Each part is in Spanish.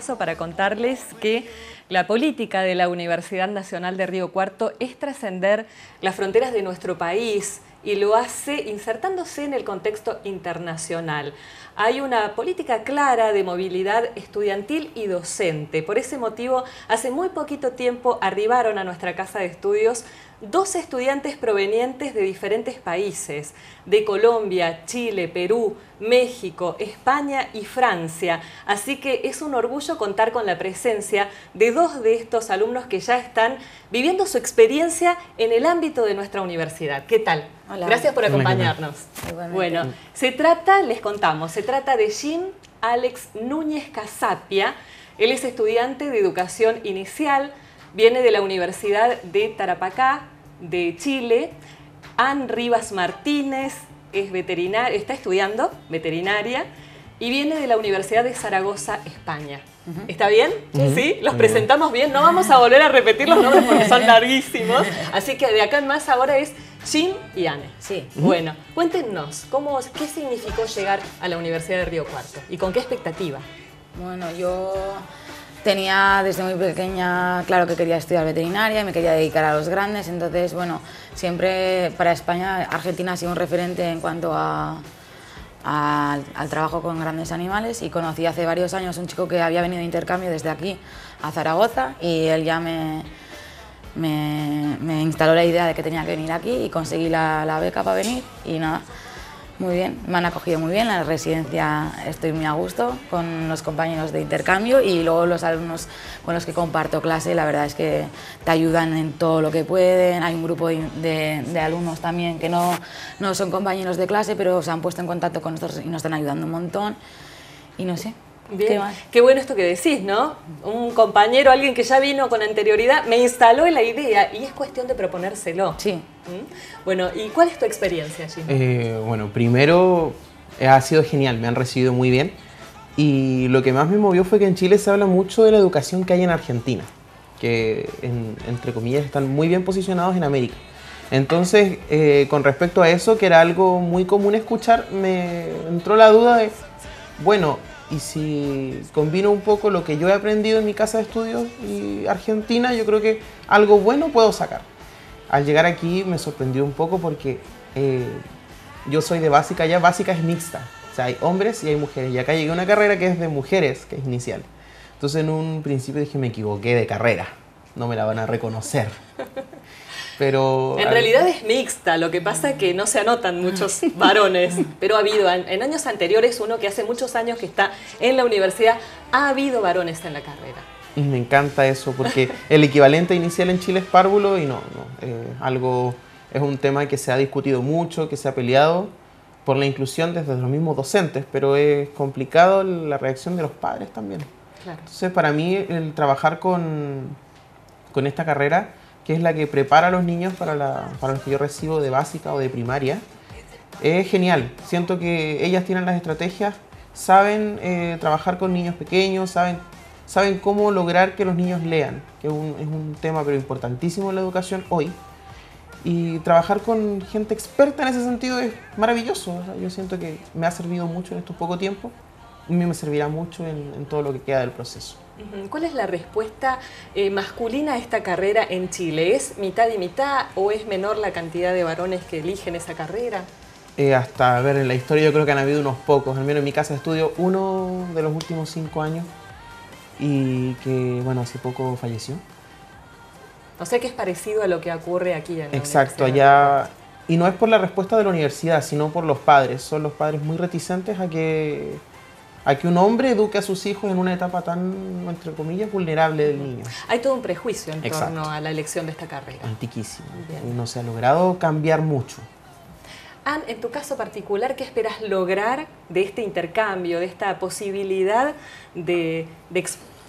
caso para contarles que la política de la Universidad Nacional de Río Cuarto es trascender las fronteras de nuestro país y lo hace insertándose en el contexto internacional. Hay una política clara de movilidad estudiantil y docente. Por ese motivo, hace muy poquito tiempo arribaron a nuestra casa de estudios 12 estudiantes provenientes de diferentes países, de Colombia, Chile, Perú, México, España y Francia. Así que es un orgullo contar con la presencia de dos de estos alumnos que ya están viviendo su experiencia en el ámbito de nuestra universidad. ¿Qué tal? Hola. Gracias por acompañarnos. Igualmente. Bueno, se trata de Jim Alex Núñez Casapia. Él es estudiante de Educación Inicial, viene de la Universidad de Tarapacá, de Chile. Ane Rivas Martínez es veterinaria, está estudiando veterinaria y viene de la Universidad de Zaragoza, España. ¿Está bien? ¿Sí? ¿Los presentamos bien? No vamos a volver a repetir los nombres porque son larguísimos. Así que de acá en más ahora es Jim y Ane. Sí. Bueno, cuéntenos, ¿qué significó llegar a la Universidad de Río Cuarto? ¿Y con qué expectativa? Bueno, yo tenía desde muy pequeña claro que quería estudiar veterinaria y me quería dedicar a los grandes. Entonces, bueno, siempre para España, Argentina ha sido un referente en cuanto al trabajo con grandes animales, y conocí hace varios años un chico que había venido de intercambio desde aquí a Zaragoza, y él ya me instaló la idea de que tenía que venir aquí y conseguí la beca para venir, y nada, muy bien, me han acogido muy bien, la residencia estoy muy a gusto con los compañeros de intercambio y luego los alumnos con los que comparto clase, la verdad es que te ayudan en todo lo que pueden. Hay un grupo de alumnos también que no son compañeros de clase, pero se han puesto en contacto con nosotros y nos están ayudando un montón, y no sé. Bien. Qué bueno esto que decís, ¿no? Un compañero, alguien que ya vino con anterioridad, me instaló en la idea, y es cuestión de proponérselo. Sí. ¿Mm? Bueno, ¿y cuál es tu experiencia, Jim? Bueno, primero ha sido genial, me han recibido muy bien, y lo que más me movió fue que en Chile se habla mucho de la educación que hay en Argentina, que entre comillas están muy bien posicionados en América. Entonces, con respecto a eso, que era algo muy común escuchar, me entró la duda de, bueno, y si combino un poco lo que yo he aprendido en mi casa de estudios y Argentina, yo creo que algo bueno puedo sacar. Al llegar aquí me sorprendió un poco porque yo soy de básica, ya básica es mixta. O sea, hay hombres y hay mujeres. Y acá llegué a una carrera que es de mujeres, que es inicial. Entonces en un principio dije, me equivoqué de carrera. No me la van a reconocer. Pero en realidad es mixta, lo que pasa es que no se anotan muchos varones, pero ha habido, en años anteriores, uno que hace muchos años que está en la universidad, ha habido varones en la carrera. Y me encanta eso, porque el equivalente inicial en Chile es párvulo, y es un tema que se ha discutido mucho, que se ha peleado por la inclusión desde los mismos docentes, pero es complicado la reacción de los padres también. Claro. Entonces, para mí, el trabajar con esta carrera, que es la que prepara a los niños para los que yo recibo de básica o de primaria, es genial. Siento que ellas tienen las estrategias, saben trabajar con niños pequeños, saben cómo lograr que los niños lean, que es un tema pero importantísimo en la educación hoy. Y trabajar con gente experta en ese sentido es maravilloso. O sea, yo siento que me ha servido mucho en estos poco tiempo, y me servirá mucho en todo lo que queda del proceso. ¿Cuál es la respuesta masculina a esta carrera en Chile? ¿Es mitad y mitad o es menor la cantidad de varones que eligen esa carrera? En la historia yo creo que han habido unos pocos, al menos en mi casa de estudio, uno de los últimos 5 años, y que, bueno, hace poco falleció. O sea que es parecido a lo que ocurre aquí en la Exacto, allá. Y no es por la respuesta de la universidad, sino por los padres. Son los padres muy reticentes a que un hombre eduque a sus hijos en una etapa tan, entre comillas, vulnerable del niño. Hay todo un prejuicio en Exacto. torno a la elección de esta carrera. Antiquísimo. Bien. No se ha logrado cambiar mucho. Ane, en tu caso particular, ¿qué esperas lograr de este intercambio, de esta posibilidad de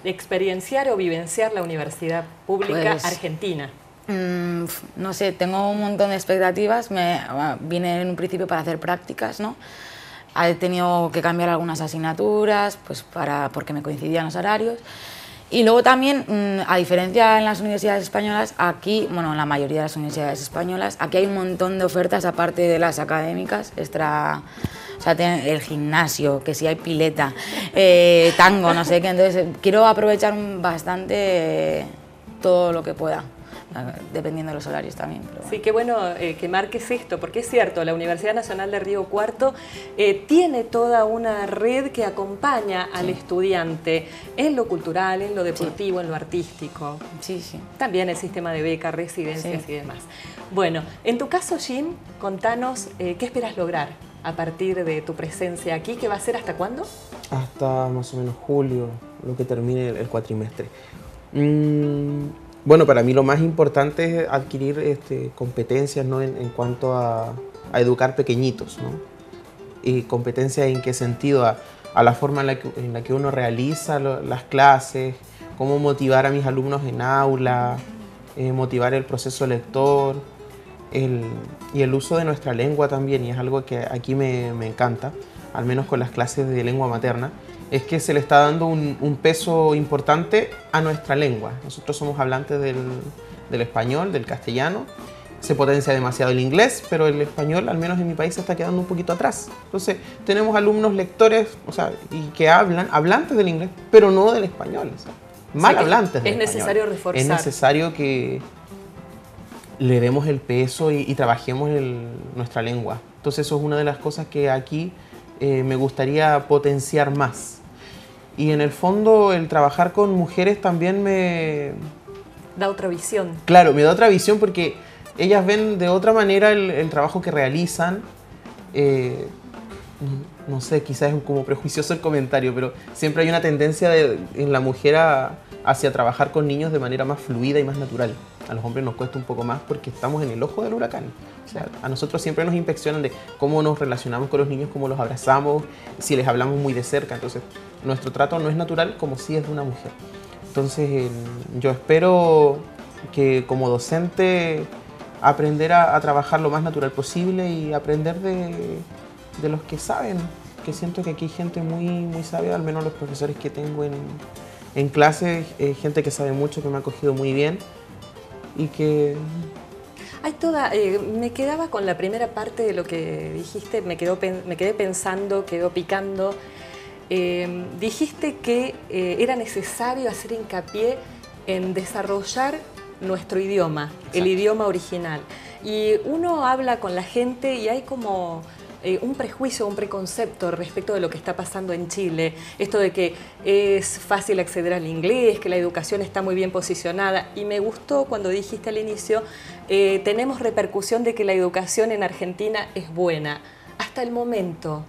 experienciar o vivenciar la universidad pública argentina? No sé, tengo un montón de expectativas. Vine en un principio para hacer prácticas, ¿no? He tenido que cambiar algunas asignaturas pues porque me coincidían los horarios. Y luego también, a diferencia en las universidades españolas, aquí, bueno, en la mayoría de las universidades españolas, aquí hay un montón de ofertas aparte de las académicas, O sea, tienen el gimnasio, que si hay pileta, tango, no sé qué. Entonces, quiero aprovechar bastante todo lo que pueda, dependiendo de los horarios también. Pero bueno. Sí, qué bueno que marques esto, porque es cierto, la Universidad Nacional de Río Cuarto tiene toda una red que acompaña al estudiante en lo cultural, en lo deportivo, en lo artístico. Sí, sí. También el sistema de becas, residencias y demás. Bueno, en tu caso, Jim, contanos qué esperas lograr a partir de tu presencia aquí, que va a ser hasta cuándo. Hasta más o menos julio, lo que termine el cuatrimestre. Bueno, para mí lo más importante es adquirir competencias, ¿no? en cuanto a educar pequeñitos, ¿no? Y competencias en qué sentido, a la forma en la que uno realiza las clases, cómo motivar a mis alumnos en aula, motivar el proceso lector y el uso de nuestra lengua también, y es algo que aquí me encanta, al menos con las clases de lengua materna, es que se le está dando un peso importante a nuestra lengua. Nosotros somos hablantes del español, del castellano, se potencia demasiado el inglés, pero el español, al menos en mi país, se está quedando un poquito atrás. Entonces, tenemos alumnos lectores, o sea, y que hablan, hablantes del inglés, pero no del español, o sea, mal hablantes del español. Es necesario reforzar. Es necesario que le demos el peso y trabajemos nuestra lengua. Entonces, eso es una de las cosas que aquí me gustaría potenciar más. Y en el fondo el trabajar con mujeres también me da otra visión. Claro, me da otra visión porque ellas ven de otra manera el trabajo que realizan. No sé, quizás es como prejuicioso el comentario, pero siempre hay una tendencia en la mujer hacia trabajar con niños de manera más fluida y más natural. A los hombres nos cuesta un poco más porque estamos en el ojo del huracán. O sea, a nosotros siempre nos inspeccionan de cómo nos relacionamos con los niños, cómo los abrazamos, si les hablamos muy de cerca. Entonces, nuestro trato no es natural como si es de una mujer. Entonces, yo espero que como docente aprender a trabajar lo más natural posible y aprender de los que saben. Que siento que aquí hay gente muy, muy sabia, al menos los profesores que tengo en clase, gente que sabe mucho, que me ha acogido muy bien y que... Hay toda, me quedaba con la primera parte de lo que dijiste, me quedé pensando, quedó picando. Dijiste que era necesario hacer hincapié en desarrollar nuestro idioma, el idioma original. Y uno habla con la gente y hay como un prejuicio, un preconcepto respecto de lo que está pasando en Chile. Esto de que es fácil acceder al inglés, que la educación está muy bien posicionada. Y me gustó cuando dijiste al inicio, tenemos repercusión de que la educación en Argentina es buena. Hasta el momento,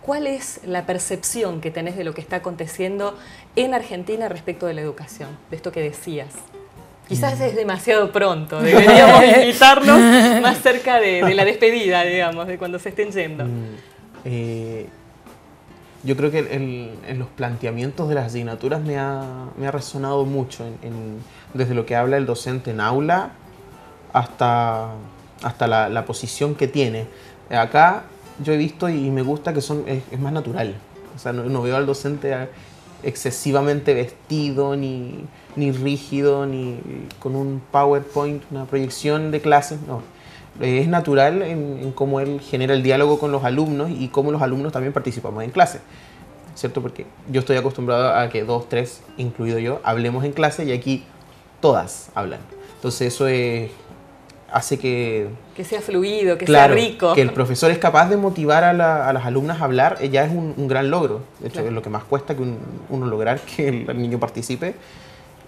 ¿cuál es la percepción que tenés de lo que está aconteciendo en Argentina respecto de la educación? De esto que decías. Quizás es demasiado pronto, deberíamos invitarnos más cerca de la despedida, digamos, de cuando se estén yendo. Yo creo que en los planteamientos de las asignaturas me ha resonado mucho, desde lo que habla el docente en aula hasta la posición que tiene. Acá yo he visto y me gusta que es más natural, o sea, no veo al docente excesivamente vestido, ni rígido, ni con un PowerPoint, una proyección de clases, no. Es natural en cómo él genera el diálogo con los alumnos y cómo los alumnos también participamos en clase, ¿cierto? Porque yo estoy acostumbrado a que 2, 3, incluido yo, hablemos en clase y aquí todas hablan. Entonces eso hace que... Que sea fluido, que sea rico. Que el profesor es capaz de motivar a las alumnas a hablar, ya es un gran logro. De hecho, es lo que más cuesta que uno lograr que el niño participe.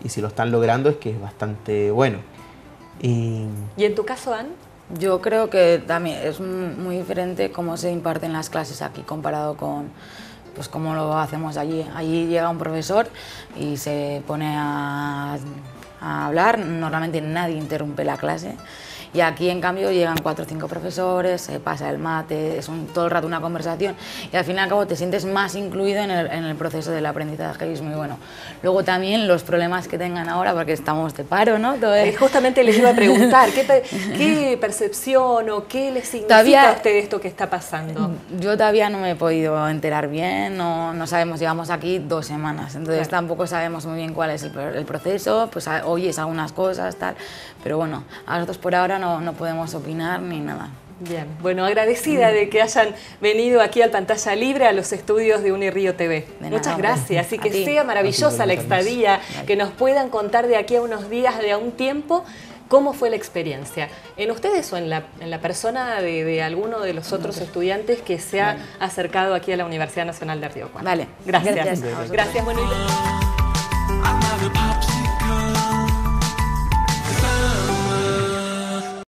Y si lo están logrando es que es bastante bueno. ¿Y en tu caso, Anne? Yo creo que también es muy diferente cómo se imparten las clases aquí comparado con pues cómo lo hacemos allí. Allí llega un profesor y se pone a hablar. Normalmente nadie interrumpe la clase. Y aquí, en cambio, llegan 4 o 5 profesores, se pasa el mate, es todo el rato una conversación y al fin y al cabo te sientes más incluido en el proceso del aprendizaje y es muy bueno. Luego también los problemas que tengan ahora, porque estamos de paro, ¿no? Justamente les iba a preguntar, ¿qué percepción o qué les significa a usted esto que está pasando? Yo todavía no me he podido enterar bien, no sabemos, llevamos aquí 2 semanas, entonces tampoco sabemos muy bien cuál es el proceso, pues oyes algunas cosas, tal, pero bueno, a nosotros por ahora no podemos opinar ni nada. Bien, bueno, agradecida de que hayan venido aquí al Pantalla Libre, a los estudios de UniRío TV. Muchas gracias, así que sea maravillosa la estadía, que nos puedan contar de aquí a unos días, de a un tiempo, cómo fue la experiencia. ¿En ustedes o en la persona de alguno de los otros estudiantes que se ha acercado aquí a la Universidad Nacional de Río Cuarto? Vale, gracias. Gracias, bueno.